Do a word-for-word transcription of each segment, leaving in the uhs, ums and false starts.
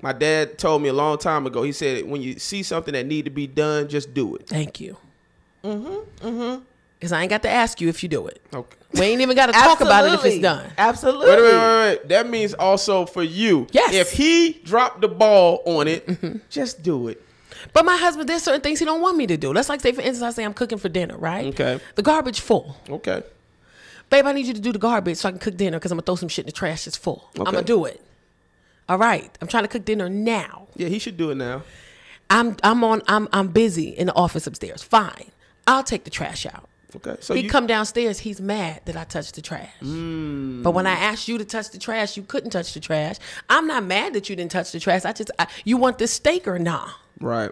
My dad told me a long time ago, he said, when you see something that need to be done, just do it. Thank you. Mm-hmm, mm-hmm. Because I ain't got to ask you if you do it. Okay. We ain't even got to talk about it if it's done. Absolutely. Wait, wait, wait, wait. That means also for you. Yes. If he dropped the ball on it, mm-hmm. just do it. But my husband, there's certain things he don't want me to do. Let's like say, for instance, I say I'm cooking for dinner, right? Okay. The garbage full. Okay. Babe, I need you to do the garbage so I can cook dinner because I'm going to throw some shit in the trash that's full. Okay. I'm going to do it. All right. I'm trying to cook dinner now. Yeah, he should do it now. I'm I'm on I'm I'm busy in the office upstairs. Fine. I'll take the trash out. Okay. So he you... come downstairs, he's mad that I touched the trash. Mm. But when I asked you to touch the trash, you couldn't touch the trash. I'm not mad that you didn't touch the trash. I just I, you want this steak or nah? Right.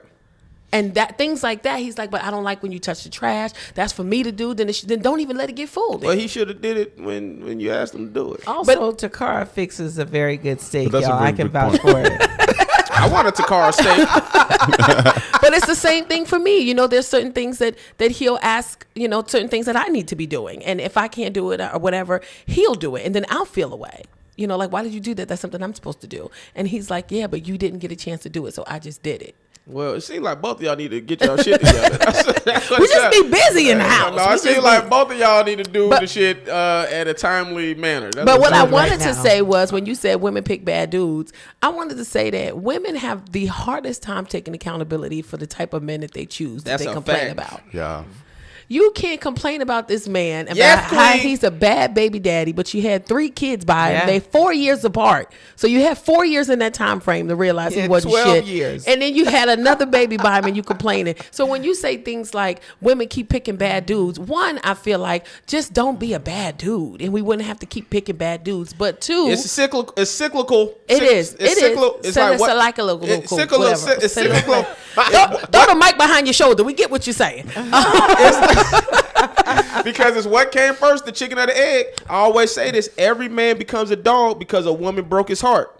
And that things like that, he's like, but I don't like when you touch the trash. That's for me to do. Then it should, then don't even let it get full. Then. Well, he should have did it when when you asked him to do it. Also, but, Tacarra fixes a very good steak, y'all. I can vouch for it. I want a Tacarra steak. But it's the same thing for me. You know, there's certain things that that he'll ask, you know, certain things that I need to be doing. And if I can't do it or whatever, he'll do it. And then I'll feel away. You know, like, why did you do that? That's something I'm supposed to do. And he's like, yeah, but you didn't get a chance to do it. So I just did it. Well, it seems like both of y'all need to get y'all shit together. That's, that's we just be busy in the house. No, it seems like both of y'all need to do but, the shit uh, at a timely manner. That's but what I wanted to say was, when you said women pick bad dudes, I wanted to say that women have the hardest time taking accountability for the type of men that they choose that they complain about. Yeah. You can't complain about this man about yes, how he's a bad baby daddy, but you had three kids by yeah. him. They four years apart. So you had four years in that time frame to realize he, he wasn't twelve shit. Years. And then you had another baby by him and you complaining. So when you say things like women keep picking bad dudes, one, I feel like just don't be a bad dude and we wouldn't have to keep picking bad dudes. But two, it's cyclical. It's cyclical. It is. It's it cyclical. Is. It's like what? Cyclical. It's cyclical. It's cyclical. Throw, throw the mic behind your shoulder. We get what you're saying. Because it's what came first, the chicken or the egg. I always say this: every man becomes a dog because a woman broke his heart,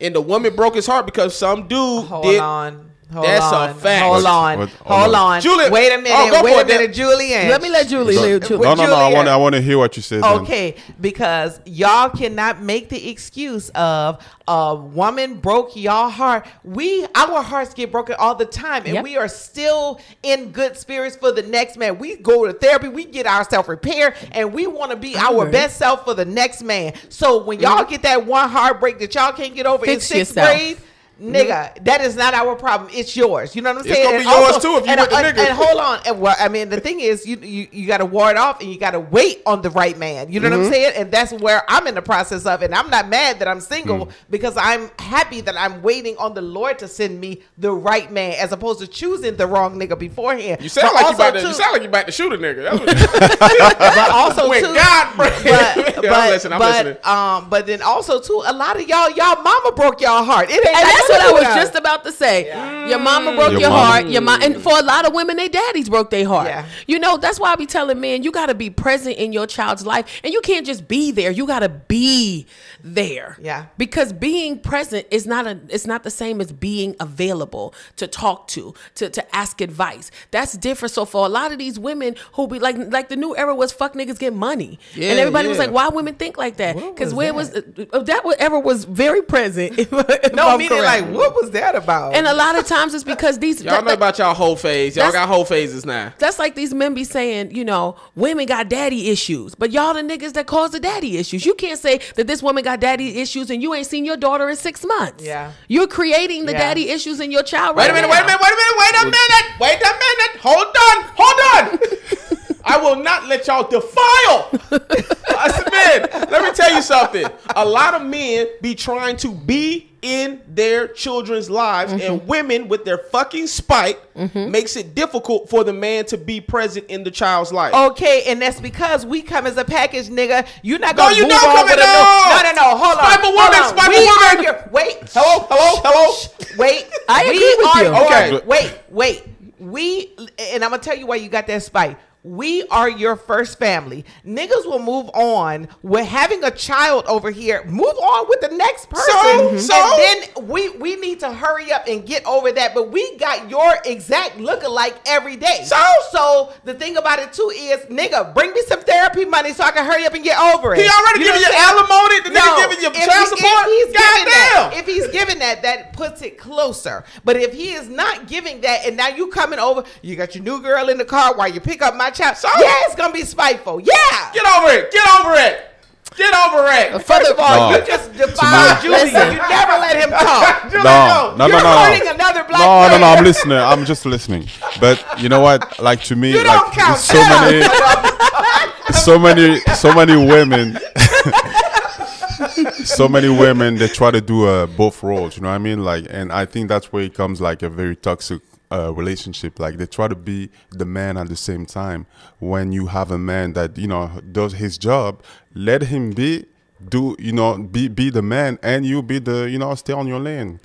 and the woman broke his heart because some dude hold did. On. Hold That's on. a fact. Hold on. Hold on. Hold on. Julie. Wait a minute. Oh, wait a minute, Julianne. Let me let Julie live too. No, no, no. I want I want to hear what you said. Okay, then. Because y'all cannot make the excuse of a woman broke y'all heart. We our hearts get broken all the time, and yep. we are still in good spirits for the next man. We go to therapy, we get ourselves repaired, and we want to be all our right. best self for the next man. So when y'all mm-hmm. get that one heartbreak that y'all can't get over Fix in sixth yourself. grade. Nigga, mm-hmm. that is not our problem. It's yours. You know what I'm saying? It's gonna be yours too if you with the nigga. And hold on. And well, I mean, the thing is, you you you got to ward off and you got to wait on the right man. You know mm-hmm. what I'm saying? And that's where I'm in the process of. And I'm not mad that I'm single mm. because I'm happy that I'm waiting on the Lord to send me the right man, as opposed to choosing the wrong nigga beforehand. You sound but like you about to. You sound like you about to shoot a nigga. That's what but also, too, God, but, but, I'm listening, I'm but listening. um, but then also too, a lot of y'all, y'all mama broke y'all heart. It ain't. That's what I was just about to say. Yeah. Your mama broke your, your mama. heart. Your mom, and for a lot of women, their daddies broke their heart. Yeah. You know, that's why I be telling men, you got to be present in your child's life, and you can't just be there. You got to be there. Yeah. Because being present is not a. It's not the same as being available to talk to, to to ask advice. That's different. So for a lot of these women who be like, like the new era was fuck niggas get money, yeah, and everybody yeah. was like, why women think like that? Because where was uh, that era was very present. If, if no, meaning like. Like, what was that about? And a lot of times it's because these y'all know about y'all whole phase. Y'all got whole phases now. That's like these men be saying, you know, women got daddy issues, but y'all the niggas that cause the daddy issues. You can't say that this woman got daddy issues and you ain't seen your daughter in six months. Yeah, you're creating the yeah. daddy issues in your child. Wait right a minute. Now. Wait a minute. Wait a minute. Wait a minute. Wait a minute. Hold on. Hold on. I will not let y'all defile us men. Let me tell you something. A lot of men be trying to be in their children's lives, mm-hmm. and women with their fucking spite mm-hmm. makes it difficult for the man to be present in the child's life. Okay, and that's because we come as a package, nigga. You're not gonna no, you move don't on come with a no. No, no, no. Hold on. Spiteful woman. Spiteful woman. Your, wait. Hello. Hello. Hello. Wait. I we agree with you. Okay. Your, wait. Wait. We and I'm gonna tell you why you got that spite. We are your first family. Niggas will move on. We're having a child over here. Move on with the next person. So, mm-hmm. so? And then we we need to hurry up and get over that. But we got your exact lookalike every day. So, so the thing about it too is, nigga, bring me some therapy money so I can hurry up and get over it. He already you giving you alimony. The no, nigga giving you child he, support. If he's giving that, if he's giving that, that puts it closer. But if he is not giving that, and now you coming over, you got your new girl in the car while you pick up my child. So, yeah, it's gonna be spiteful. Yeah, get over it. Get over it. Get over it. First of all, no. you just defied Julie. You never let him talk. Julie, no, no, no, no. You're hurting no, no. another black No, no, no, I'm listening. I'm just listening. But you know what? Like, to me, you like, don't so many, so many, so many women, so many women that try to do uh, both roles. You know what I mean? Like, and I think that's where it comes like a very toxic Uh, relationship. Like, they try to be the man at the same time. When you have a man that, you know, does his job, let him be, do, you know, be be the man, and you be the, you know, stay on your lane.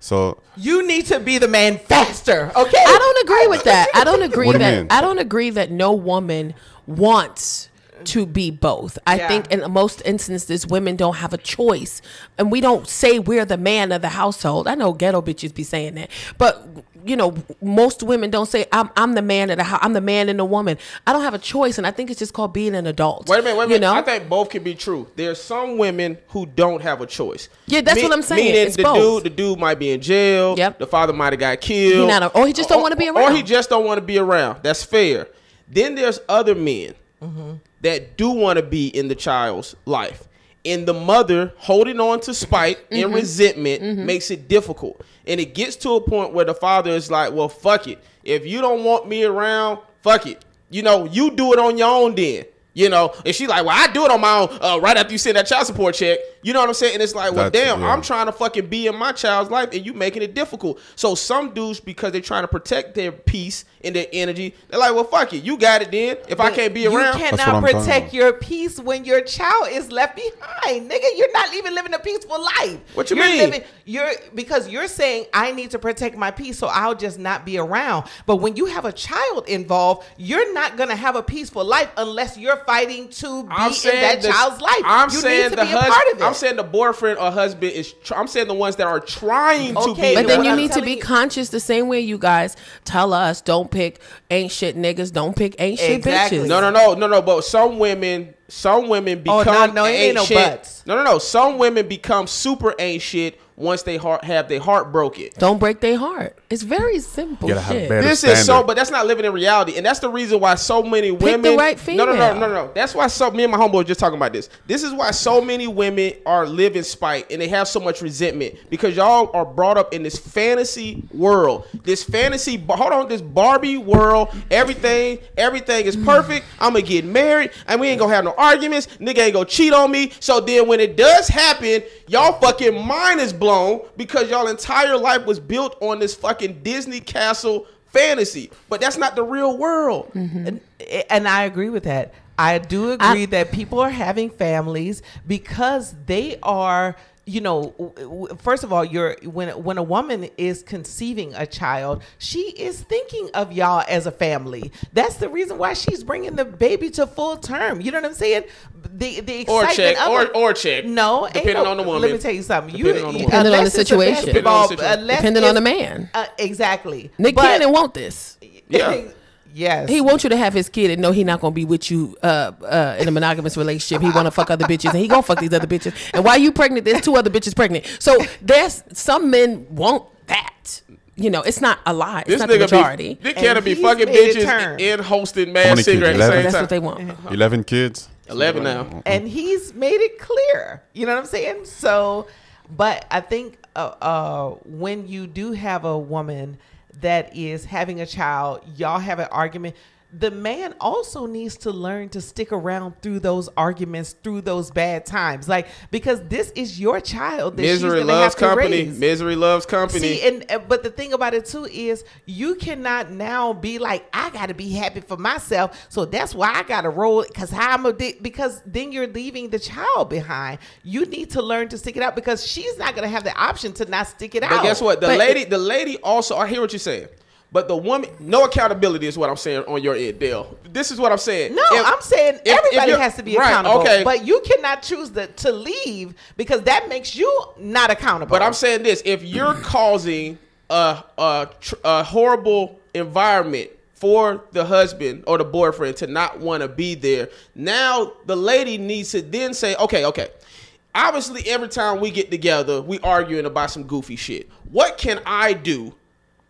So you need to be the man faster. Okay, I don't agree with that. I don't agree what that do I don't agree that no woman wants to be both. I yeah. think in most instances women don't have a choice, and we don't say we're the man of the household. I know ghetto bitches be saying that, but you know, most women don't say I'm I'm the man of the house. I'm the man and the woman. I don't have a choice, and I think it's just called being an adult. Wait a minute, wait a minute. You know? I think both can be true. There's some women who don't have a choice. Yeah, that's me, what I'm saying. Meaning it's the both. dude, the dude might be in jail. Yep. The father might have got killed. He not a, or he just don't want to be around. Or he just don't want to be around. That's fair. Then there's other men. Mm-hmm. That do want to be in the child's life, and the mother holding on to spite mm-hmm. and resentment mm-hmm. makes it difficult, and it gets to a point where the father is like, well, fuck it, if you don't want me around, fuck it, you know, you do it on your own then, you know. And she's like, well, I do it on my own uh, right after you send that child support check, you know what I'm saying? And it's like, well, That's, damn yeah. I'm trying to fucking be in my child's life and you making it difficult. So some dudes, because they're trying to protect their peace and their energy, they're like, well, fuck it, you got it then, if but I can't be around. You cannot protect your peace when your child is left behind, nigga. You're not even living a peaceful life. What you you're mean living, you're because you're saying I need to protect my peace, so I'll just not be around. But when you have a child involved, you're not gonna have a peaceful life unless you're fighting to be I'm in that the, child's life. I'm you saying need to the be a part of it. I'm saying the boyfriend or husband is. Tr I'm saying the ones that are trying okay, to be. But then you I'm need to be you. conscious the same way you guys tell us don't pick ain't shit niggas, don't pick ain't shit exactly. bitches. No, no, no, no, no. But some women, some women become oh, no, no, ain't, ain't no shit. Butts. No, no, no. Some women become super ain't shit once they heart have their heart broken. Don't break their heart. It's very simple shit. This standard. is so, but that's not living in reality, and that's the reason why so many women. Pick the right female. No, no, no, no, no. That's why so me and my homeboy were just talking about this. This is why so many women are living spite and they have so much resentment, because y'all are brought up in this fantasy world, this fantasy. Hold on, this Barbie world. Everything, everything is perfect. I'm gonna get married, and we ain't gonna have no arguments. Nigga ain't gonna cheat on me. So then, when it does happen, y'all fucking mind is blown. Blown because y'all entire life was built on this fucking Disney castle fantasy, but that's not the real world. Mm-hmm. and, and I agree with that. I do agree I, that people are having families because they are, you know, first of all, you're when when a woman is conceiving a child, she is thinking of y'all as a family. That's the reason why she's bringing the baby to full term. You know what I'm saying? The the excitement or check, of or, it, or check. No, depending on the woman. Let me tell you something. You, depending on the, depending on the situation. Depending on the situation. Depending on the man. Uh, exactly. Nick Cannon want this. Yeah. Yes. He wants you to have his kid and know he's not going to be with you uh, uh, in a monogamous relationship. He want to fuck other bitches, and he going to fuck these other bitches. And while you pregnant, there's two other bitches pregnant. So there's some men want that. You know, it's not a lie. It's this not nigga the majority. This can't be fucking bitches and, and hosting mad cigarettes. That's what they want. Uh-huh. eleven kids. eleven now. And he's made it clear. You know what I'm saying? So, but I think uh, uh, when you do have a woman that is having a child, y'all have an argument, the man also needs to learn to stick around through those arguments, through those bad times. Like, because this is your child that misery she's loves have to company raise. Misery loves company. See, and but the thing about it too is, you cannot now be like, I gotta be happy for myself, so that's why I gotta roll it, because I'm a dick, because then you're leaving the child behind. You need to learn to stick it out, because she's not gonna have the option to not stick it but out. But guess what? The but lady the lady also, I hear what you're saying, But the woman, no accountability is what I'm saying on your end, Dale. This is what I'm saying. No, if, I'm saying if, everybody if has to be right, accountable. Okay. But you cannot choose the, to leave because that makes you not accountable. But I'm saying this. If you're causing a, a, a horrible environment for the husband or the boyfriend to not want to be there, now the lady needs to then say, okay, okay. Obviously, every time we get together, we arguing about some goofy shit. What can I do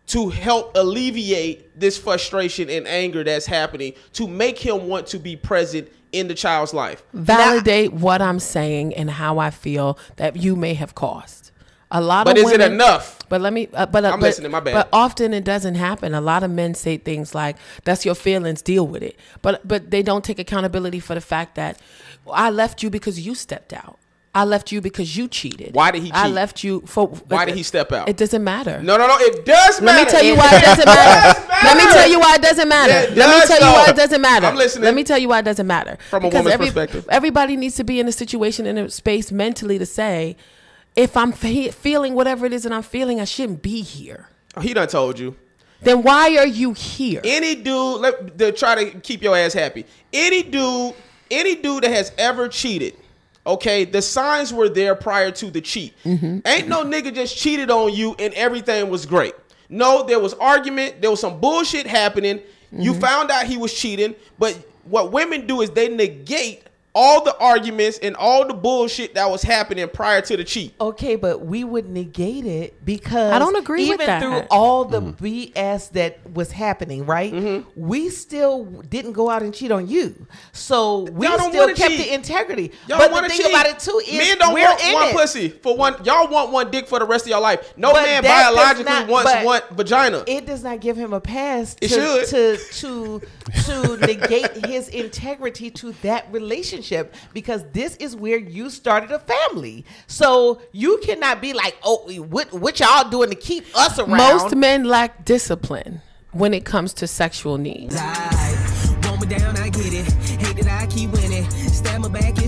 to help alleviate this frustration and anger that's happening to make him want to be present in the child's life? Validate now, what I'm saying and how I feel that you may have caused. A lot but of But is women, it enough? But let me uh, but uh, I'm but, listening, my bad. But often it doesn't happen. A lot of men say things like, that's your feelings, deal with it. But but they don't take accountability for the fact that I left you because you stepped out. I left you because you cheated. Why did he cheat? I left you for... Why it, did he step out? It doesn't matter. No, no, no. It does matter. Let me tell you why it doesn't matter. It does matter. Let me tell you why it doesn't matter. It Let me tell though. you why it doesn't matter. I'm listening. Let me tell you why it doesn't matter. From a because woman's every, perspective. Everybody needs to be in a situation, in a space mentally to say, if I'm fe- feeling whatever it is that I'm feeling, I shouldn't be here. Oh, he done told you. Then why are you here? Any dude... Let, to try to keep your ass happy. Any dude, any dude that has ever cheated... Okay, the signs were there prior to the cheat. Mm-hmm. Ain't no nigga just cheated on you and everything was great. No, there was argument. There was some bullshit happening. Mm-hmm. You found out he was cheating. But what women do is they negate all the arguments and all the bullshit that was happening prior to the cheat. Okay, but we would negate it because... I don't agree with that. Even through all the mm. B S that was happening, right? Mm-hmm. We still didn't go out and cheat on you. So we still kept cheat. the integrity. Y'all but the thing cheat. about it too is men don't we're want in one it. pussy for one. Y'all want one dick for the rest of your life. No but man biologically not, wants one vagina. It does not give him a pass to, to, to, to negate his integrity to that relationship. Because this is where you started a family, so you cannot be like, "Oh, what, what y'all doing to keep us around?" Most men lack discipline when it comes to sexual needs. Live. Roll me down, I get it. Hate that I keep winning. Stab me back in.